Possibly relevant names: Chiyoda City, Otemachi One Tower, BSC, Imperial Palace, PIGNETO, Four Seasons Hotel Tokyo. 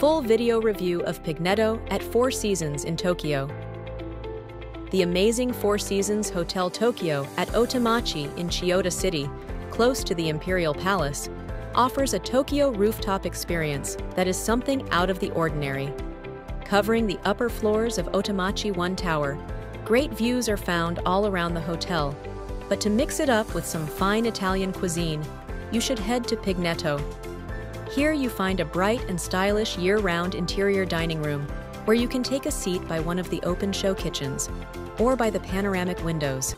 full video review of PIGNETO at Four Seasons in Tokyo. The amazing Four Seasons Hotel Tokyo at Otemachi in Chiyoda City, close to the Imperial Palace, offers a Tokyo rooftop experience that is something out of the ordinary. Covering the upper floors of Otemachi One Tower, great views are found all around the hotel. But to mix it up with some fine Italian cuisine, you should head to PIGNETO. Here you find a bright and stylish year-round interior dining room, where you can take a seat by one of the open show kitchens or by the panoramic windows.